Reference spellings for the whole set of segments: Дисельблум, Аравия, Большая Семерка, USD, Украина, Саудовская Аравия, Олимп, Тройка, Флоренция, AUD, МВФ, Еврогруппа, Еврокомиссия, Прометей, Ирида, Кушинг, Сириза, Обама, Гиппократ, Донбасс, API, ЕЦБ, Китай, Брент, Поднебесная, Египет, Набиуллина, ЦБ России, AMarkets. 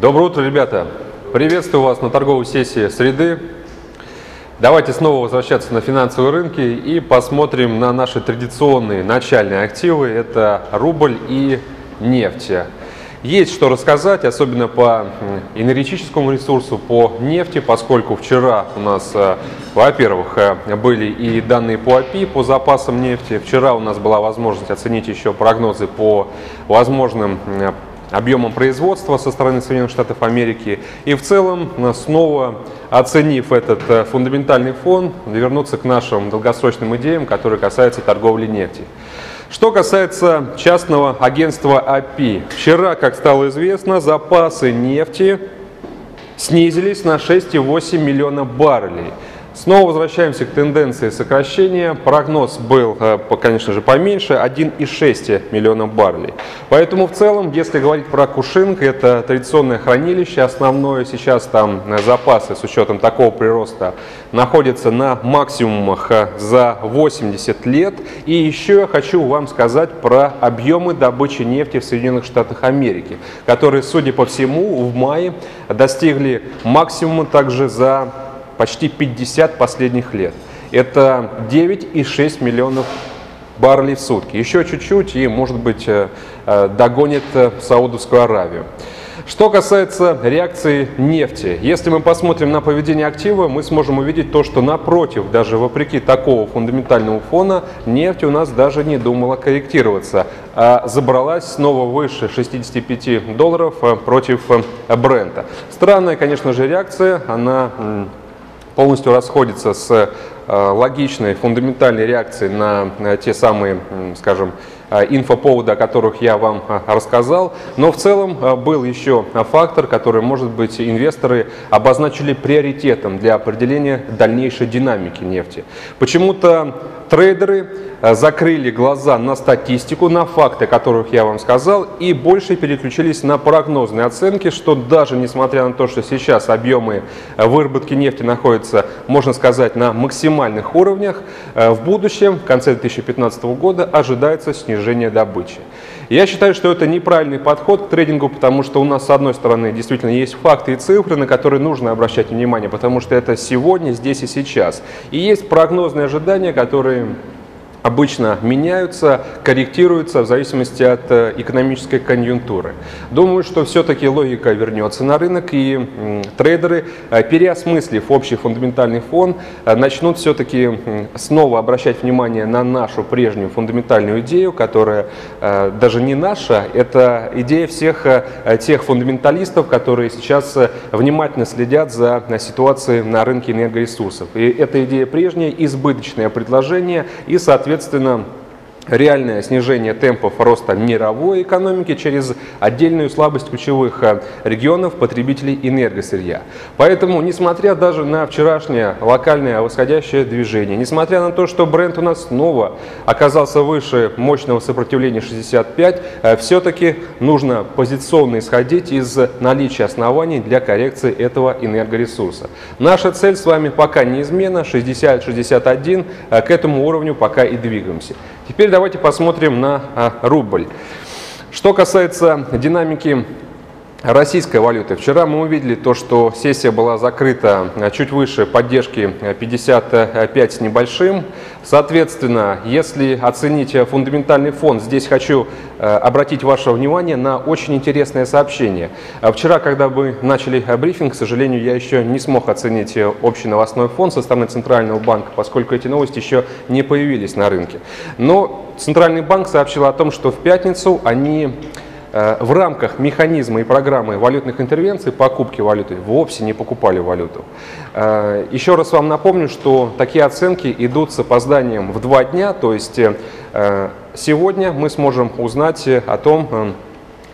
Доброе утро, ребята! Приветствую вас на торговой сессии среды. Давайте снова возвращаться на финансовые рынки и посмотрим на наши традиционные начальные активы. Это рубль и нефть. Есть что рассказать, особенно по энергетическому ресурсу, по нефти, поскольку вчера у нас, во-первых, были и данные по API, по запасам нефти. Вчера у нас была возможность оценить еще прогнозы по возможным объемом производства со стороны Соединенных Штатов Америки. И в целом, снова оценив этот фундаментальный фон, вернуться к нашим долгосрочным идеям, которые касаются торговли нефти. Что касается частного агентства API. Вчера, как стало известно, запасы нефти снизились на 6,8 миллиона баррелей. Снова возвращаемся к тенденции сокращения. Прогноз был, конечно же, поменьше, 1,6 миллиона баррелей. Поэтому в целом, если говорить про Кушинг, это традиционное хранилище. Основное сейчас там запасы с учетом такого прироста находятся на максимумах за 80 лет. И еще я хочу вам сказать про объемы добычи нефти в Соединенных Штатах Америки, которые, судя по всему, в мае достигли максимума также за почти 50 последних лет. Это 9,6 миллионов баррелей в сутки. Еще чуть-чуть и, может быть, догонит Саудовскую Аравию. Что касается реакции нефти, если мы посмотрим на поведение актива, мы сможем увидеть то, что напротив, даже вопреки такого фундаментального фона, нефть у нас даже не думала корректироваться, а забралась снова выше $65 против Брента. Странная, конечно же, реакция, она полностью расходится с логичной, фундаментальной реакцией на те самые, скажем, инфоповоды, о которых я вам рассказал. Но в целом был еще фактор, который, может быть, инвесторы обозначили приоритетом для определения дальнейшей динамики нефти. Почему-то трейдеры закрыли глаза на статистику, на факты, о которых я вам сказал, и больше переключились на прогнозные оценки, что даже несмотря на то, что сейчас объемы выработки нефти находятся, можно сказать, на максимальных уровнях, в будущем, в конце 2015 года, ожидается снижение добычи. Я считаю, что это неправильный подход к трейдингу, потому что у нас, с одной стороны, действительно есть факты и цифры, на которые нужно обращать внимание, потому что это сегодня, здесь и сейчас. И есть прогнозные ожидания, которые обычно меняются, корректируются в зависимости от экономической конъюнктуры. Думаю, что все-таки логика вернется на рынок, и трейдеры, переосмыслив общий фундаментальный фон, начнут все-таки снова обращать внимание на нашу прежнюю фундаментальную идею, которая даже не наша, это идея всех тех фундаменталистов, которые сейчас внимательно следят за ситуацией на рынке энергоресурсов. И эта идея прежняя, избыточное предложение и, соответственно, реальное снижение темпов роста мировой экономики через отдельную слабость ключевых регионов потребителей энергосырья. Поэтому, несмотря даже на вчерашнее локальное восходящее движение, несмотря на то, что Брент у нас снова оказался выше мощного сопротивления 65, все-таки нужно позиционно исходить из наличия оснований для коррекции этого энергоресурса. Наша цель с вами пока неизменна, 60-61, к этому уровню пока и двигаемся. Теперь давайте посмотрим на рубль. Что касается динамики российской валюты. Вчера мы увидели то, что сессия была закрыта чуть выше поддержки 55 с небольшим. Соответственно, если оценить фундаментальный фон, здесь хочу обратить ваше внимание на очень интересное сообщение. Вчера, когда мы начали брифинг, к сожалению, я еще не смог оценить общий новостной фон со стороны Центрального банка, поскольку эти новости еще не появились на рынке. Но Центральный банк сообщил о том, что в пятницу они в рамках механизма и программы валютных интервенций покупки валюты вовсе не покупали валюту. Еще раз вам напомню, что такие оценки идут с опозданием в 2 дня, то есть сегодня мы сможем узнать о том,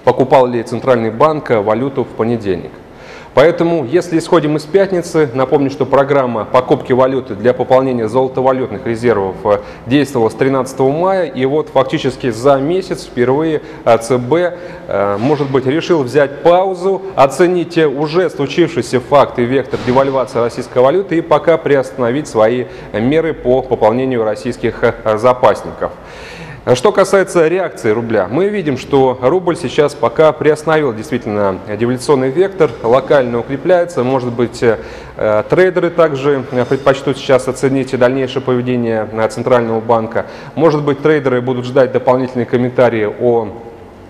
покупал ли Центральный банк валюту в понедельник. Поэтому, если исходим из пятницы, напомню, что программа покупки валюты для пополнения золотовалютных резервов действовала с 13 мая, и вот фактически за месяц впервые ЦБ, может быть, решил взять паузу, оценить уже случившийся факт и вектор девальвации российской валюты и пока приостановить свои меры по пополнению российских запасников. Что касается реакции рубля, мы видим, что рубль сейчас пока приостановил действительно девальвационный вектор, локально укрепляется, может быть, трейдеры также предпочтут сейчас оценить дальнейшее поведение Центрального банка, может быть, трейдеры будут ждать дополнительные комментарии о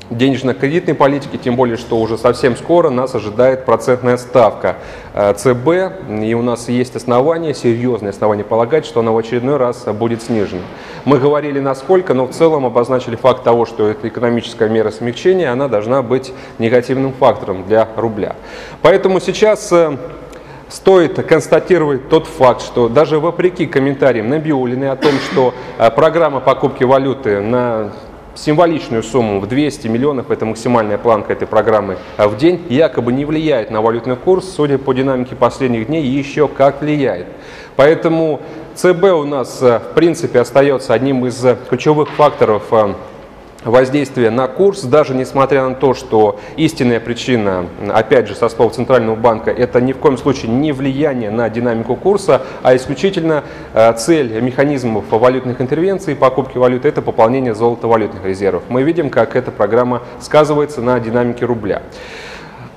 денежно-кредитной политики, тем более, что уже совсем скоро нас ожидает процентная ставка ЦБ, и у нас есть основания, серьезные основания полагать, что она в очередной раз будет снижена. Мы говорили насколько, но в целом обозначили факт того, что эта экономическая мера смягчения, она должна быть негативным фактором для рубля. Поэтому сейчас стоит констатировать тот факт, что даже вопреки комментариям Набиуллиной о том, что программа покупки валюты на символичную сумму в 200 миллионов, это максимальная планка этой программы в день, якобы не влияет на валютный курс, судя по динамике последних дней, еще как влияет. Поэтому ЦБ у нас, в принципе, остается одним из ключевых факторов воздействие на курс, даже несмотря на то, что истинная причина, опять же, со слов Центрального банка, это ни в коем случае не влияние на динамику курса, а исключительно цель механизмов валютных интервенций, покупки валюты, это пополнение золотовалютных резервов. Мы видим, как эта программа сказывается на динамике рубля.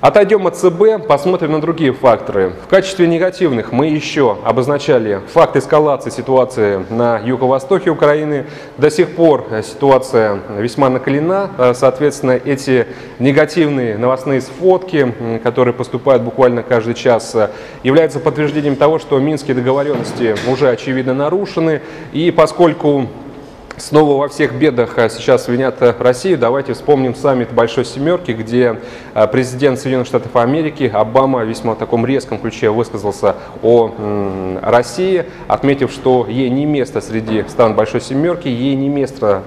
Отойдем от ЦБ, посмотрим на другие факторы. В качестве негативных мы еще обозначали факт эскалации ситуации на юго-востоке Украины. До сих пор ситуация весьма накалена. Соответственно, эти негативные новостные сводки, которые поступают буквально каждый час, являются подтверждением того, что минские договоренности уже очевидно нарушены. И поскольку снова во всех бедах сейчас винят Россию, давайте вспомним саммит Большой Семерки, где президент Соединенных Штатов Америки Обама весьма в таком резком ключе высказался о России, отметив, что ей не место среди стран Большой Семерки, ей не место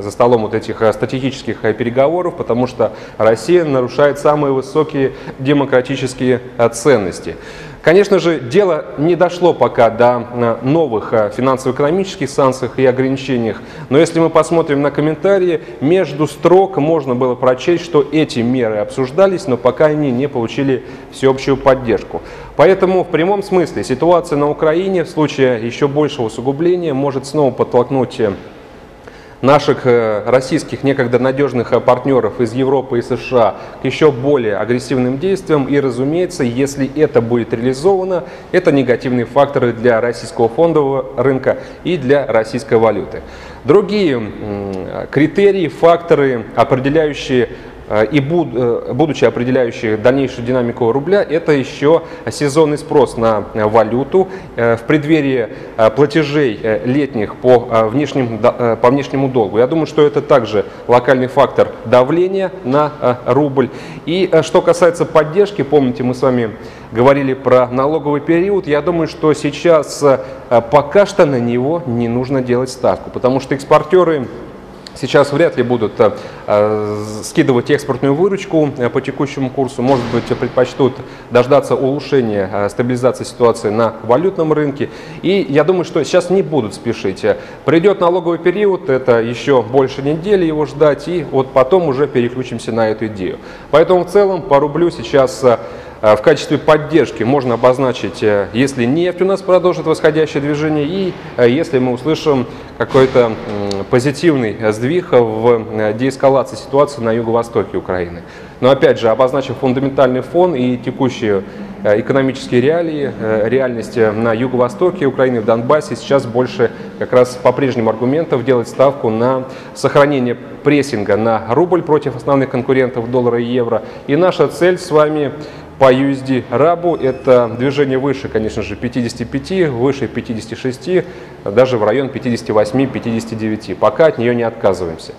за столом вот этих стратегических переговоров, потому что Россия нарушает самые высокие демократические ценности. Конечно же, дело не дошло пока до новых финансово-экономических санкций и ограничений, но если мы посмотрим на комментарии, между строк можно было прочесть, что эти меры обсуждались, но пока они не получили всеобщую поддержку. Поэтому в прямом смысле ситуация на Украине в случае еще большего усугубления может снова подтолкнуть наших российских некогда надежных партнеров из Европы и США к еще более агрессивным действиям. И, разумеется, если это будет реализовано, это негативные факторы для российского фондового рынка и для российской валюты. Другие критерии, факторы, определяющие и будучи определяющей дальнейшую динамику рубля, это еще сезонный спрос на валюту в преддверии платежей летних по внешнему долгу. Я думаю, что это также локальный фактор давления на рубль. И что касается поддержки, помните, мы с вами говорили про налоговый период, я думаю, что сейчас пока что на него не нужно делать ставку, потому что экспортеры сейчас вряд ли будут скидывать экспортную выручку по текущему курсу. Может быть, предпочтут дождаться улучшения стабилизации ситуации на валютном рынке. И я думаю, что сейчас не будут спешить. Придет налоговый период, это еще больше недели его ждать, и вот потом уже переключимся на эту идею. Поэтому в целом по рублю сейчас в качестве поддержки можно обозначить, если нефть у нас продолжит восходящее движение и если мы услышим какой-то позитивный сдвиг в деэскалации ситуации на юго-востоке Украины. Но опять же, обозначив фундаментальный фон и текущие экономические реалии, реальность на юго-востоке Украины, в Донбассе, сейчас больше как раз по-прежнему аргументов делать ставку на сохранение прессинга на рубль против основных конкурентов доллара и евро. И наша цель с вами по USD-рабу это движение выше, конечно же, 55, выше 56, даже в район 58-59. Пока от нее не отказываемся.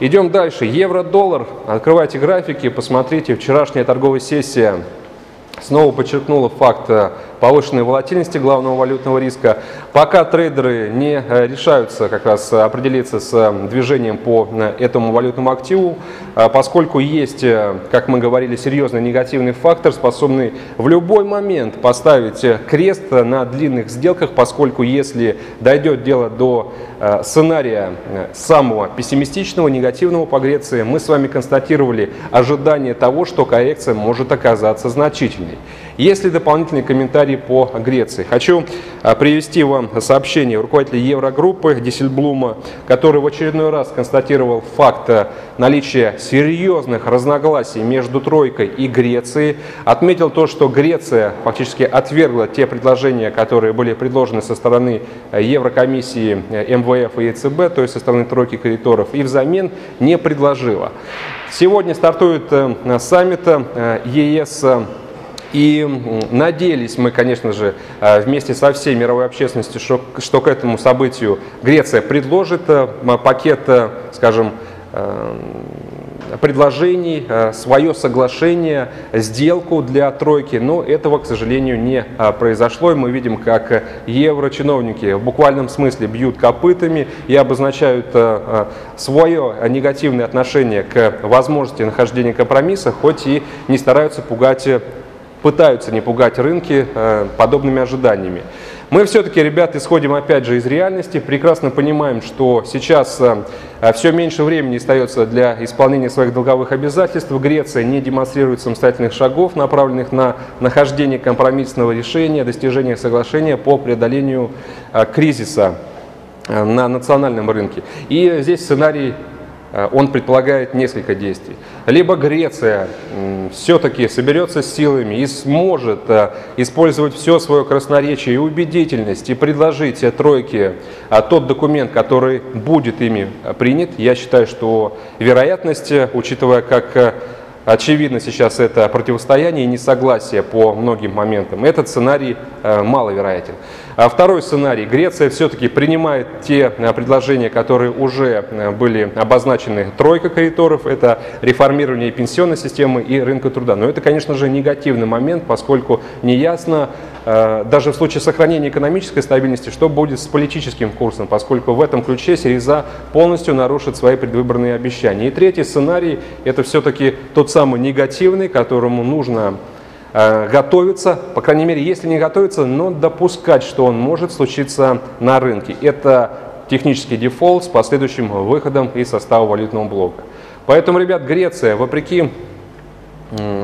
Идем дальше. Евро-доллар. Открывайте графики, посмотрите. Вчерашняя торговая сессия снова подчеркнула факт повышенной волатильности главного валютного риска. Пока трейдеры не решаются как раз определиться с движением по этому валютному активу, поскольку есть, как мы говорили, серьезный негативный фактор, способный в любой момент поставить крест на длинных сделках, поскольку если дойдет дело до сценария самого пессимистичного, негативного по Греции, мы с вами констатировали ожидание того, что коррекция может оказаться значительной. Есть ли дополнительные комментарии по Греции? Хочу привести вам сообщение руководителя Еврогруппы Дисельблума, который в очередной раз констатировал факт наличия серьезных разногласий между Тройкой и Грецией. Отметил то, что Греция фактически отвергла те предложения, которые были предложены со стороны Еврокомиссии, МВФ и ЕЦБ, то есть со стороны Тройки кредиторов, и взамен не предложила. Сегодня стартует саммит ЕС. И надеялись мы, конечно же, вместе со всей мировой общественностью, что к этому событию Греция предложит пакет, скажем, предложений, свое соглашение, сделку для Тройки, но этого, к сожалению, не произошло. И мы видим, как еврочиновники в буквальном смысле бьют копытами и обозначают свое негативное отношение к возможности нахождения компромисса, хоть и не стараются пытаются не пугать рынки подобными ожиданиями. Мы все-таки, ребята, исходим опять же из реальности, прекрасно понимаем, что сейчас все меньше времени остается для исполнения своих долговых обязательств. Греция не демонстрирует самостоятельных шагов, направленных на нахождение компромиссного решения, достижение соглашения по преодолению кризиса на национальном рынке. И здесь сценарий, он предполагает несколько действий. Либо Греция все-таки соберется с силами и сможет использовать все свое красноречие и убедительность и предложить Тройке тот документ, который будет ими принят. Я считаю, что вероятность, учитывая, как очевидно сейчас это противостояние и несогласие по многим моментам, этот сценарий маловероятен. А второй сценарий. Греция все-таки принимает те предложения, которые уже были обозначены Тройкой кредиторов. Это реформирование пенсионной системы и рынка труда. Но это, конечно же, негативный момент, поскольку неясно, даже в случае сохранения экономической стабильности, что будет с политическим курсом, поскольку в этом ключе Сириза полностью нарушит свои предвыборные обещания. И третий сценарий – это все-таки тот самый негативный, которому нужно готовиться, по крайней мере, если не готовиться, но допускать, что он может случиться на рынке. Это технический дефолт с последующим выходом из состава валютного блока. Поэтому, ребят, Греция, вопреки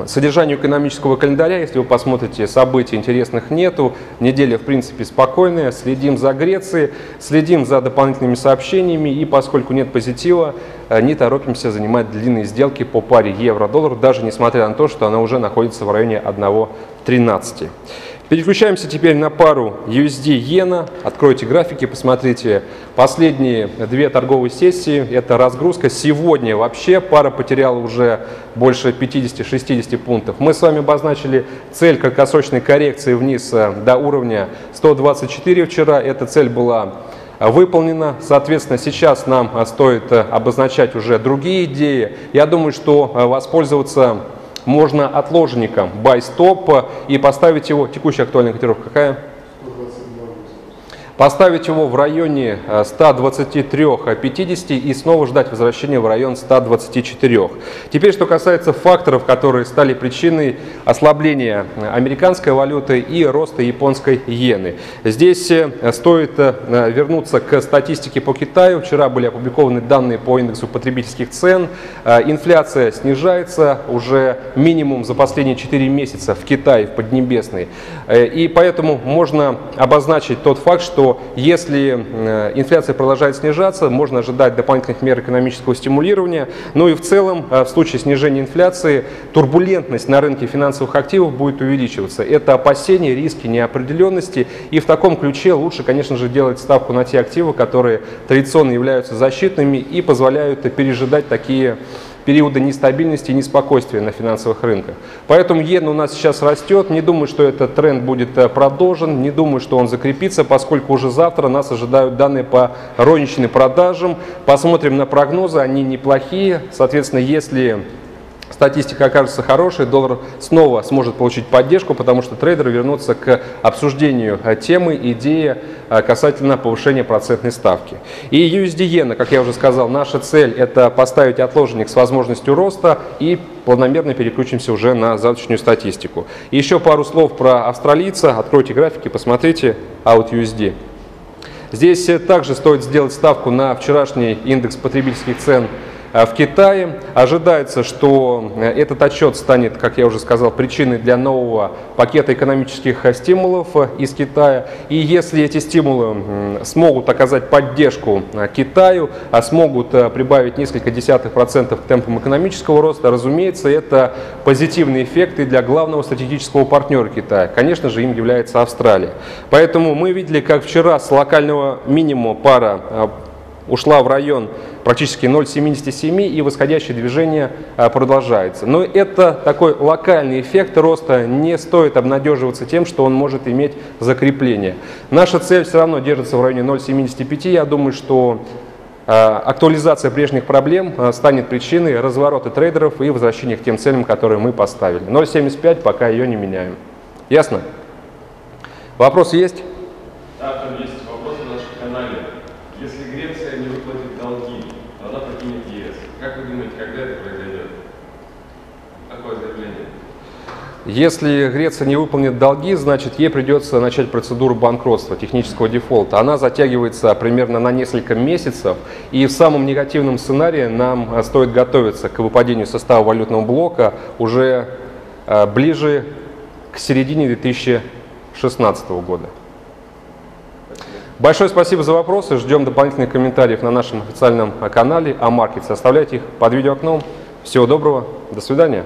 содержанию экономического календаря, если вы посмотрите, событий интересных нету, неделя в принципе спокойная, следим за Грецией, следим за дополнительными сообщениями и поскольку нет позитива, не торопимся занимать длинные сделки по паре евро-доллар, даже несмотря на то, что она уже находится в районе 1.13. Переключаемся теперь на пару USD-иена. Откройте графики, посмотрите последние две торговые сессии. Это разгрузка. Сегодня вообще пара потеряла уже больше 50-60 пунктов. Мы с вами обозначили цель краткосрочной коррекции вниз до уровня 124 вчера. Эта цель была выполнена. Соответственно, сейчас нам стоит обозначать уже другие идеи. Я думаю, что воспользоваться можно отложником buy-stop и поставить его, текущая актуальная котировка какая? Поставить его в районе 123.50 и снова ждать возвращения в район 124. Теперь, что касается факторов, которые стали причиной ослабления американской валюты и роста японской иены. Здесь стоит вернуться к статистике по Китаю. Вчера были опубликованы данные по индексу потребительских цен. Инфляция снижается уже минимум за последние 4 месяца в Китае, в Поднебесной. И поэтому можно обозначить тот факт, что если инфляция продолжает снижаться, можно ожидать дополнительных мер экономического стимулирования. Ну и в целом, в случае снижения инфляции, турбулентность на рынке финансовых активов будет увеличиваться. Это опасения, риски, неопределенности. И в таком ключе лучше, конечно же, делать ставку на те активы, которые традиционно являются защитными и позволяют пережидать такие периоды нестабильности и неспокойствия на финансовых рынках. Поэтому иена у нас сейчас растет. Не думаю, что этот тренд будет продолжен, не думаю, что он закрепится, поскольку уже завтра нас ожидают данные по розничным продажам. Посмотрим на прогнозы, они неплохие. Соответственно, если статистика окажется хорошей, доллар снова сможет получить поддержку, потому что трейдеры вернутся к обсуждению темы, идеи касательно повышения процентной ставки. И USD-иена, как я уже сказал, наша цель – это поставить отложенник с возможностью роста и планомерно переключимся уже на завтрашнюю статистику. И еще пару слов про австралийца. Откройте графики, посмотрите AUD/USD. Здесь также стоит сделать ставку на вчерашний индекс потребительских цен в Китае. Ожидается, что этот отчет станет, как я уже сказал, причиной для нового пакета экономических стимулов из Китая. И если эти стимулы смогут оказать поддержку Китаю, а смогут прибавить несколько десятых процентов к темпам экономического роста, разумеется, это позитивные эффекты для главного стратегического партнера Китая. Конечно же, им является Австралия. Поэтому мы видели, как вчера с локального минимума пара ушла в район практически 0,77, и восходящее движение продолжается. Но это такой локальный эффект роста, не стоит обнадеживаться тем, что он может иметь закрепление. Наша цель все равно держится в районе 0,75, я думаю, что актуализация прежних проблем станет причиной разворота трейдеров и возвращения к тем целям, которые мы поставили. 0,75 пока ее не меняем. Ясно? Вопрос есть? Да, там есть вопросы на нашем канале. Если Греция не выплатит долги, то она покинет ЕС. Как вы думаете, когда это произойдет? Такое заявление. Если Греция не выполнит долги, значит, ей придется начать процедуру банкротства, технического дефолта. Она затягивается примерно на несколько месяцев, и в самом негативном сценарии нам стоит готовиться к выпадению состава валютного блока уже ближе к середине 2016 года. Большое спасибо за вопросы. Ждем дополнительных комментариев на нашем официальном канале AMarkets. Оставляйте их под видеоокном. Всего доброго. До свидания.